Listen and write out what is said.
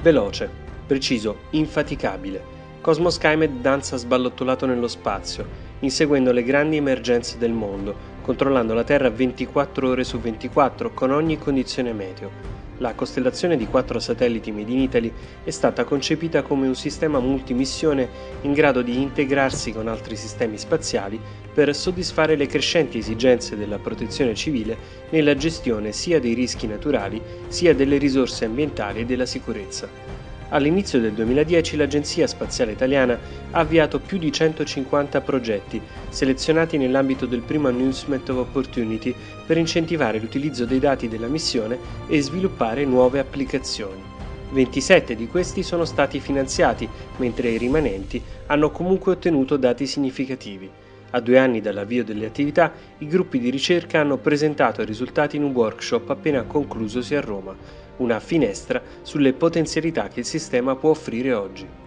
Veloce, preciso, infaticabile, Cosmo SkyMed danza sballottolato nello spazio, inseguendo le grandi emergenze del mondo, controllando la Terra 24 ore su 24 con ogni condizione meteo. La costellazione di 4 satelliti Made in Italy è stata concepita come un sistema multimissione in grado di integrarsi con altri sistemi spaziali per soddisfare le crescenti esigenze della protezione civile nella gestione sia dei rischi naturali sia delle risorse ambientali e della sicurezza. All'inizio del 2010 l'Agenzia Spaziale Italiana ha avviato più di 150 progetti, selezionati nell'ambito del primo Announcement of Opportunity per incentivare l'utilizzo dei dati della missione e sviluppare nuove applicazioni. 27 di questi sono stati finanziati, mentre i rimanenti hanno comunque ottenuto dati significativi. A 2 anni dall'avvio delle attività, i gruppi di ricerca hanno presentato i risultati in un workshop appena conclusosi a Roma, una finestra sulle potenzialità che il sistema può offrire oggi.